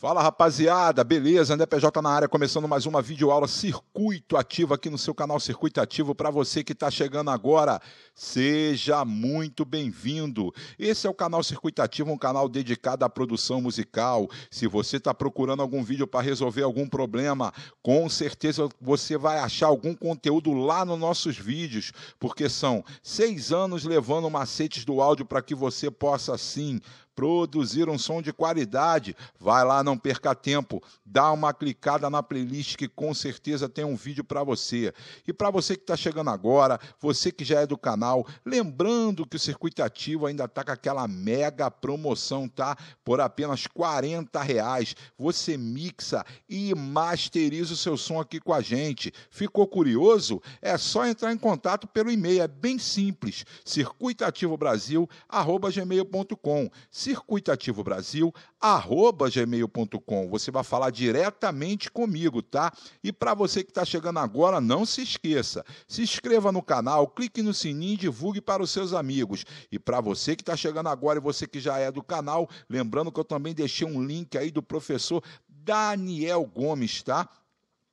Fala, rapaziada, beleza? André PJ na área, começando mais uma videoaula Circuito Ativo aqui no seu canal Circuito Ativo. Para você que está chegando agora, seja muito bem-vindo. Esse é o canal Circuito Ativo, um canal dedicado à produção musical. Se você está procurando algum vídeo para resolver algum problema, com certeza você vai achar algum conteúdo lá nos nossos vídeos, porque são 6 anos levando macetes do áudio para que você possa, sim, produzir um som de qualidade. Vai lá, não perca tempo, dá uma clicada na playlist que com certeza tem um vídeo para você. E para você que está chegando agora, você que já é do canal, lembrando que o Circuito Ativo ainda está com aquela mega promoção, tá? Por apenas R$40, você mixa e masteriza o seu som aqui com a gente. Ficou curioso? É só entrar em contato pelo e-mail, é bem simples, circuitoativobrasil@gmail.com. circuitoativobrasil@gmail.com. Você vai falar diretamente comigo, tá? E para você que está chegando agora, não se esqueça, se inscreva no canal, clique no sininho e divulgue para os seus amigos. E para você que está chegando agora e você que já é do canal, lembrando que eu também deixei um link aí do professor Daniel Gomes, tá?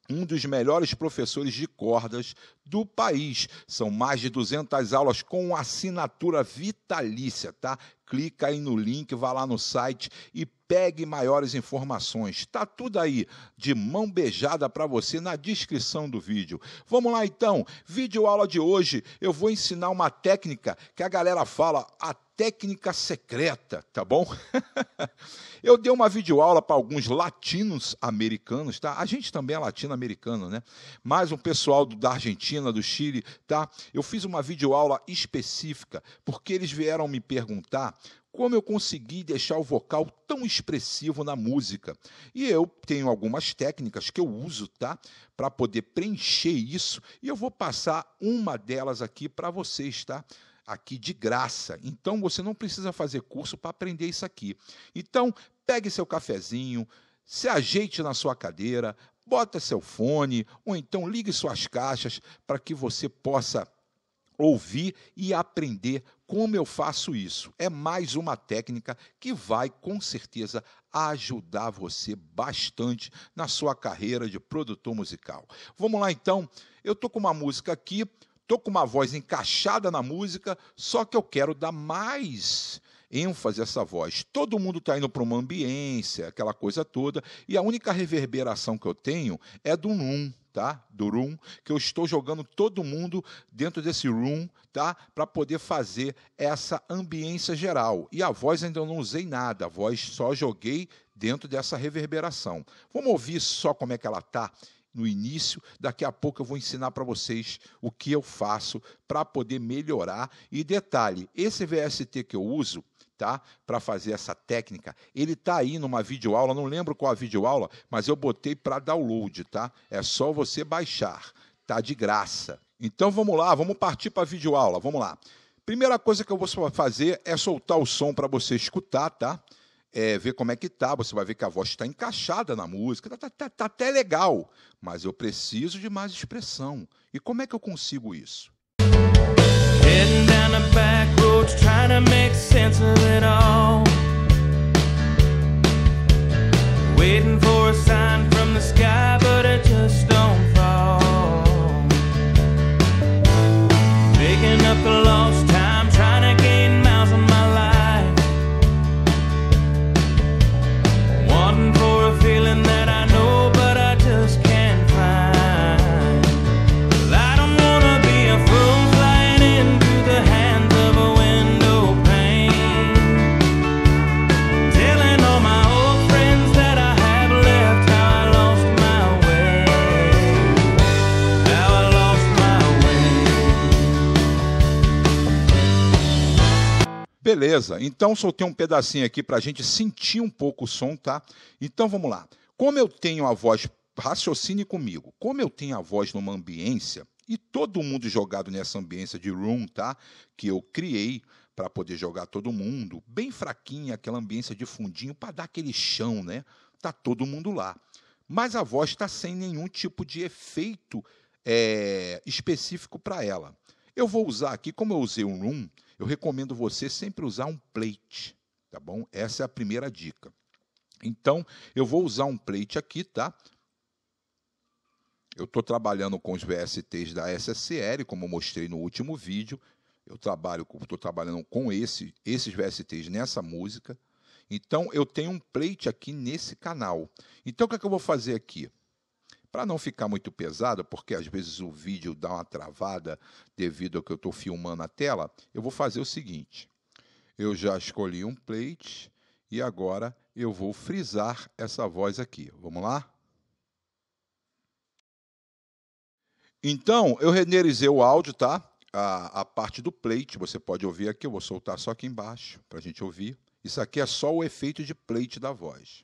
Um dos melhores professores de cordas do país. São mais de 200 aulas com assinatura vitalícia, tá? Clica aí no link, vá lá no site e pegue maiores informações. Está tudo aí de mão beijada para você na descrição do vídeo. Vamos lá então, vídeo aula de hoje eu vou ensinar uma técnica que a galera fala, a técnica secreta, tá bom? Eu dei uma videoaula para alguns latinos americanos, tá? A gente também é latino-americano, né? Mas um pessoal da Argentina, do Chile, tá? Eu fiz uma videoaula específica porque eles vieram me perguntar como eu consegui deixar o vocal tão expressivo na música. E eu tenho algumas técnicas que eu uso, tá? Para poder preencher isso. E eu vou passar uma delas aqui para vocês, tá? Aqui de graça. Então, você não precisa fazer curso para aprender isso aqui. Então, pegue seu cafezinho, se ajeite na sua cadeira, bota seu fone, ou então ligue suas caixas para que você possa ouvir e aprender como eu faço isso. É mais uma técnica que vai, com certeza, ajudar você bastante na sua carreira de produtor musical. Vamos lá, então. Eu estou com uma música aqui, estou com uma voz encaixada na música, só que eu quero dar mais ênfase a essa voz. Todo mundo está indo para uma ambiência, aquela coisa toda, e a única reverberação que eu tenho é do room, tá? Do room, que eu estou jogando todo mundo dentro desse room, tá? Para poder fazer essa ambiência geral. E a voz ainda eu não usei nada, a voz só joguei dentro dessa reverberação. Vamos ouvir só como é que ela está no início. Daqui a pouco eu vou ensinar para vocês o que eu faço para poder melhorar. E detalhe, esse VST que eu uso, tá? Para fazer essa técnica, ele tá aí numa videoaula, não lembro qual a videoaula, mas eu botei para download, tá? É só você baixar, tá de graça. Então vamos lá, vamos partir para a videoaula, vamos lá. Primeira coisa que eu vou fazer é soltar o som para você escutar, tá? Ver como é que tá, você vai ver que a voz está encaixada na música, tá até legal, mas eu preciso de mais expressão. E como é que eu consigo isso? Beleza, então soltei um pedacinho aqui para a gente sentir um pouco o som, tá? Então vamos lá. Como eu tenho a voz, raciocine comigo, como eu tenho a voz numa ambiência e todo mundo jogado nessa ambiência de room, tá? Que eu criei para poder jogar todo mundo, bem fraquinha, aquela ambiência de fundinho para dar aquele chão, né? Tá todo mundo lá. Mas a voz está sem nenhum tipo de efeito específico para ela. Eu vou usar aqui, como eu usei um room, eu recomendo você sempre usar um plate, tá bom? Essa é a primeira dica. Então, eu vou usar um plate aqui, tá? Eu estou trabalhando com os VSTs da SSL, como eu mostrei no último vídeo. Eu estou trabalhando com esses VSTs nessa música. Então, eu tenho um plate aqui nesse canal. Então, o que é que eu vou fazer aqui? Para não ficar muito pesado, porque às vezes o vídeo dá uma travada devido ao que eu estou filmando a tela, eu vou fazer o seguinte. Eu já escolhi um plate e agora eu vou frisar essa voz aqui. Vamos lá? Então, eu renderizei o áudio, tá? A parte do plate, você pode ouvir aqui, eu vou soltar só aqui embaixo para a gente ouvir. Isso aqui é só o efeito de plate da voz.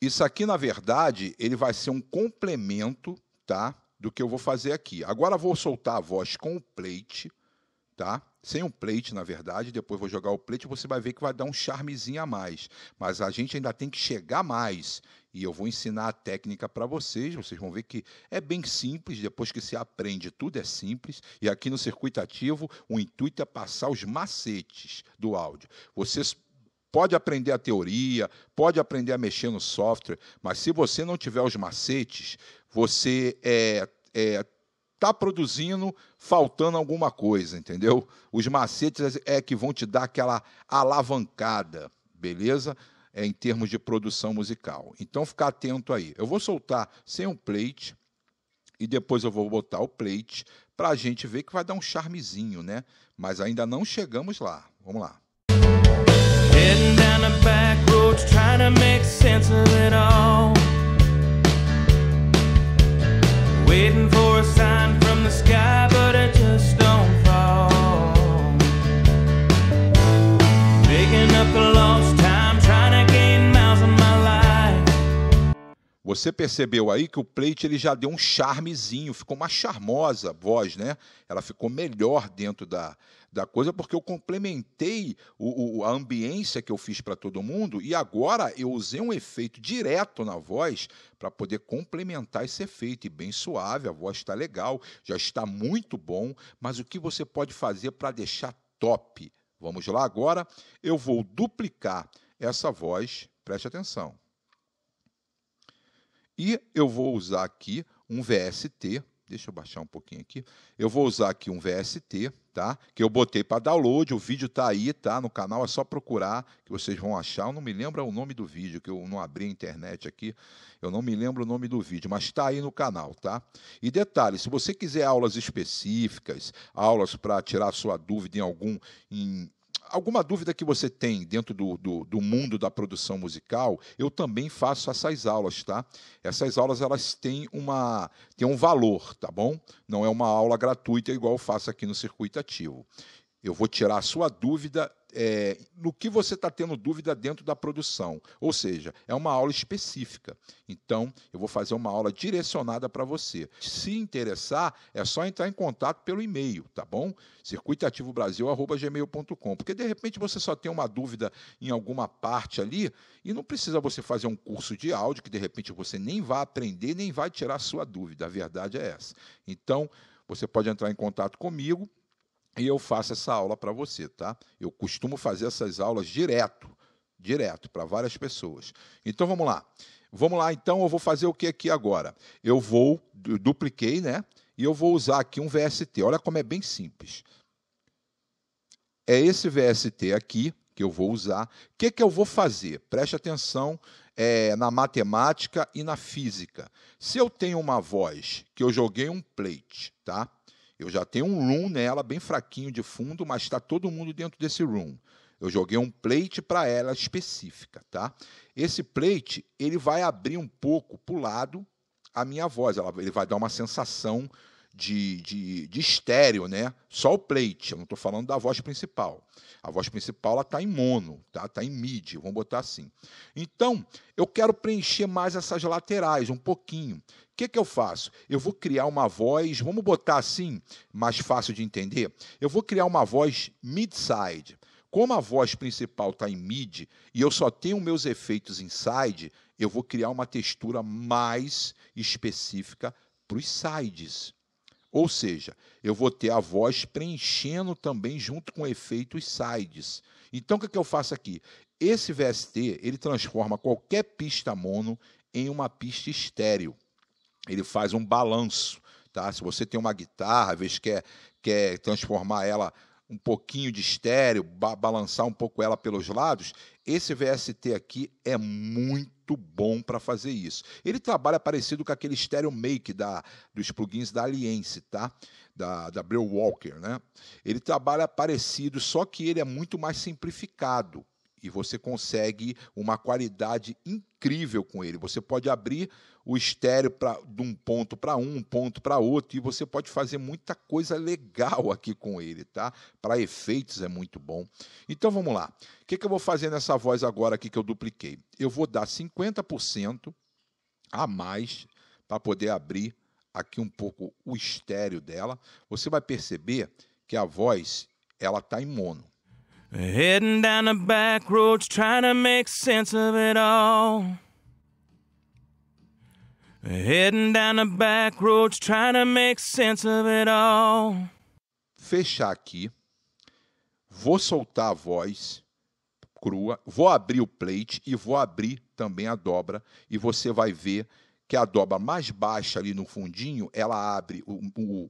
Isso aqui, na verdade, ele vai ser um complemento, tá? Do que eu vou fazer aqui. Agora vou soltar a voz com o plate, tá? Sem um plate, na verdade, depois vou jogar o plate, você vai ver que vai dar um charmezinho a mais. Mas a gente ainda tem que chegar mais. E eu vou ensinar a técnica para vocês, vocês vão ver que é bem simples, depois que se aprende tudo é simples. E aqui no Circuito Ativo, o intuito é passar os macetes do áudio. Vocês pode aprender a teoria, pode aprender a mexer no software, mas se você não tiver os macetes, você tá produzindo faltando alguma coisa, entendeu? Os macetes é que vão te dar aquela alavancada, beleza? É, em termos de produção musical. Então, fica atento aí. Eu vou soltar sem um plate e depois eu vou botar o plate para a gente ver que vai dar um charmezinho, né? Mas ainda não chegamos lá. Vamos lá. Heading down the back road to try to make sense of it all. Waiting for a sign from the sky, but it just don't fall. Picking up the lost time, trying to gain miles on my life. Você percebeu aí que o plate ele já deu um charmezinho, ficou uma charmosa a voz, né? Ela ficou melhor dentro da coisa, porque eu complementei a ambiência que eu fiz para todo mundo e agora eu usei um efeito direto na voz para poder complementar esse efeito. E bem suave, a voz está legal, já está muito bom, mas o que você pode fazer para deixar top? Vamos lá agora, eu vou duplicar essa voz, preste atenção. E eu vou usar aqui um VST, deixa eu baixar um pouquinho aqui. Eu vou usar aqui um VST, tá? Que eu botei para download, o vídeo tá aí, tá? No canal é só procurar que vocês vão achar. Eu não me lembro o nome do vídeo, que eu não abri a internet aqui. Eu não me lembro o nome do vídeo, mas tá aí no canal, tá? E detalhe, se você quiser aulas específicas, aulas para tirar sua dúvida alguma dúvida que você tem dentro do mundo da produção musical, eu também faço essas aulas, tá? Essas aulas, elas têm um valor, tá bom? Não é uma aula gratuita igual eu faço aqui no Circuito Ativo. Eu vou tirar a sua dúvida no que você está tendo dúvida dentro da produção. Ou seja, é uma aula específica. Então, eu vou fazer uma aula direcionada para você. Se interessar, é só entrar em contato pelo e-mail, tá bom? circuitoativobrasil@gmail.com. Porque, de repente, você só tem uma dúvida em alguma parte ali e não precisa você fazer um curso de áudio que, de repente, você nem vai aprender, nem vai tirar a sua dúvida. A verdade é essa. Então, você pode entrar em contato comigo e eu faço essa aula para você, tá? Eu costumo fazer essas aulas direto, para várias pessoas. Então, vamos lá. Vamos lá, então, eu vou fazer o que aqui agora? Eu dupliquei, né? E eu vou usar aqui um VST. Olha como é bem simples. É esse VST aqui que eu vou usar. O que que eu vou fazer? Preste atenção na matemática e na física. Se eu tenho uma voz que eu joguei um plate, tá? Eu já tenho um room nela, bem fraquinho de fundo, mas está todo mundo dentro desse room. Eu joguei um plate para ela específica, tá? Esse plate, ele vai abrir um pouco para o lado a minha voz. Ele vai dar uma sensação de estéreo, né? Só o plate, eu não estou falando da voz principal. A voz principal, ela está em mono, tá? Está em mid, vamos botar assim. Então, eu quero preencher mais essas laterais, um pouquinho. O que que eu faço? Eu vou criar uma voz, vamos botar assim, mais fácil de entender. Eu vou criar uma voz mid-side. Como a voz principal está em mid e eu só tenho meus efeitos inside, eu vou criar uma textura mais específica para os sides. Ou seja, eu vou ter a voz preenchendo também junto com efeitos sides. Então, o que é que eu faço aqui? Esse VST, ele transforma qualquer pista mono em uma pista estéreo. Ele faz um balanço, tá? Se você tem uma guitarra, às vezes quer transformar ela um pouquinho de estéreo, balançar um pouco ela pelos lados, esse VST aqui é muito bom para fazer isso. Ele trabalha parecido com aquele Stereo Make dos plugins da Alliance, tá? Da Brill Walker, né? Ele trabalha parecido, só que ele é muito mais simplificado. E você consegue uma qualidade incrível com ele. Você pode abrir o estéreo de um ponto para um ponto para outro, e você pode fazer muita coisa legal aqui com ele, tá? Para efeitos é muito bom. Então vamos lá. O que eu vou fazer nessa voz agora aqui que eu dupliquei? Eu vou dar 50% a mais para poder abrir aqui um pouco o estéreo dela. Você vai perceber que a voz ela está em mono. Heading down the back roads, trying to make sense of it all. Heading down the back roads, trying to make sense of it all. Fechar aqui. Vou soltar a voz crua. Vou abrir o plate e vou abrir também a dobra. E você vai ver que a dobra mais baixa ali no fundinho, ela abre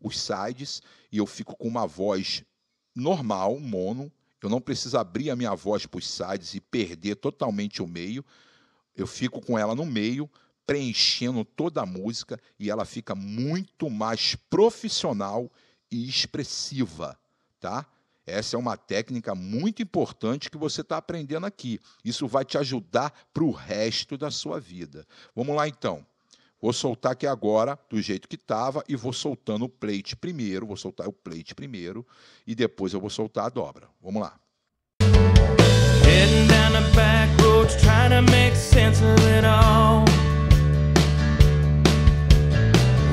os sides e eu fico com uma voz normal, mono. Eu não preciso abrir a minha voz para os sides e perder totalmente o meio. Eu fico com ela no meio, preenchendo toda a música, e ela fica muito mais profissional e expressiva, tá? Essa é uma técnica muito importante que você está aprendendo aqui. Isso vai te ajudar para o resto da sua vida. Vamos lá, então. Vou soltar aqui agora, do jeito que estava, e vou soltando o plate primeiro. Vou soltar o plate primeiro e depois eu vou soltar a dobra. Vamos lá. Heading down the back roads, trying to make sense of it all.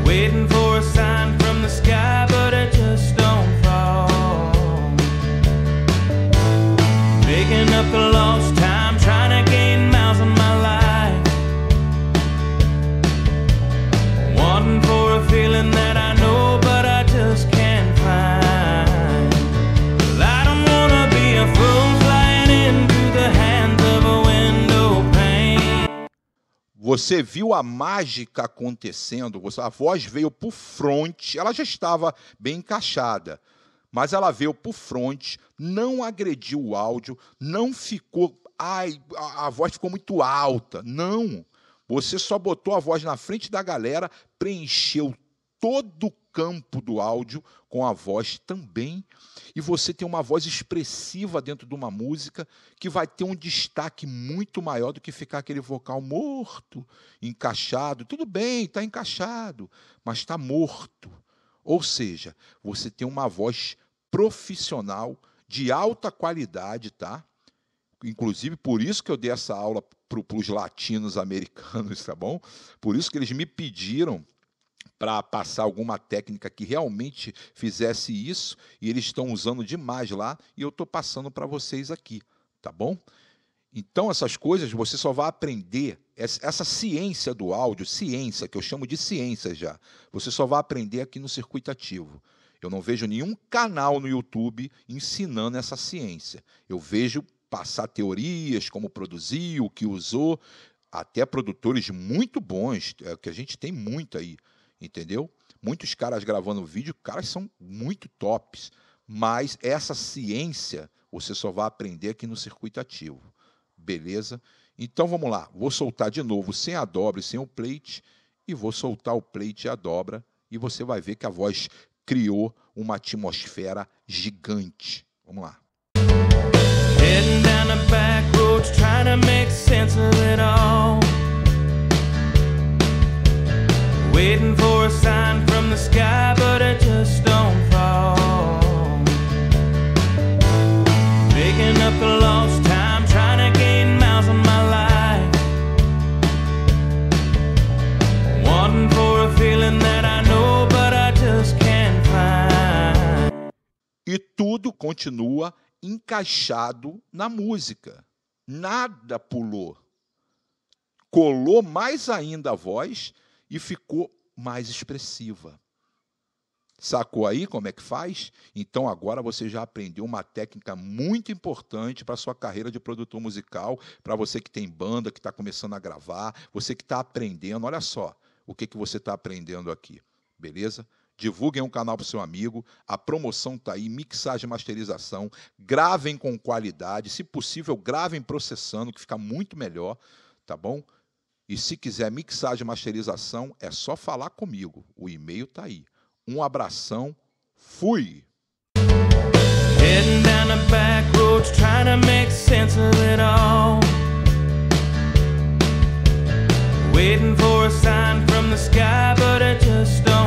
Waiting for a sign from the sky, but it just don't fall. Picking up the lost time, trying to gain miles on my life. For a feeling that I know, but I just can't find. Well, I don't wanna be a fool flying into the hands of a window pane. Você viu a mágica acontecendo? A voz veio pro front, ela já estava bem encaixada, mas ela veio pro front, não agrediu o áudio, não ficou, ai, a voz ficou muito alta, não. Você só botou a voz na frente da galera, preencheu todo o campo do áudio com a voz também. E você tem uma voz expressiva dentro de uma música que vai ter um destaque muito maior do que ficar aquele vocal morto, encaixado. Tudo bem, está encaixado, mas está morto. Ou seja, você tem uma voz profissional, de alta qualidade, tá? Inclusive, por isso que eu dei essa aula para os latinos americanos, tá bom? Por isso que eles me pediram para passar alguma técnica que realmente fizesse isso, e eles estão usando demais lá, e eu estou passando para vocês aqui, tá bom? Então, essas coisas você só vai aprender, essa ciência do áudio, ciência, que eu chamo de ciência já, você só vai aprender aqui no Circuito Ativo. Eu não vejo nenhum canal no YouTube ensinando essa ciência. Eu vejo passar teorias, como produziu, o que usou, até produtores muito bons, que a gente tem muito aí, entendeu? Muitos caras gravando vídeo, caras são muito tops, mas essa ciência você só vai aprender aqui no Circuito Ativo, beleza? Então vamos lá, vou soltar de novo sem a dobra e sem o plate, e vou soltar o plate e a dobra, e você vai ver que a voz criou uma atmosfera gigante. Vamos lá. Heading down the back roads, trying to make sense of it all. Waiting for a sign from the sky, but it just don't fall. Picking up the lost time, trying to gain miles on my life. Wanting for a feeling that I know, but I just can't find. E tudo continua encaixado na música. Nada pulou. Colou mais ainda a voz e ficou mais expressiva. Sacou aí como é que faz? Então agora você já aprendeu uma técnica muito importante para a sua carreira de produtor musical, para você que tem banda, que está começando a gravar, você que está aprendendo. Olha só o que você está aprendendo aqui, beleza? Divulguem o canal para o seu amigo, a promoção está aí, mixagem e masterização, gravem com qualidade, se possível gravem processando, que fica muito melhor, tá bom? E se quiser mixagem e masterização, é só falar comigo, o e-mail está aí. Um abração, fui! Heading down the back roads, trying to make sense of it all. Waiting for a sign from the sky, but I just don't.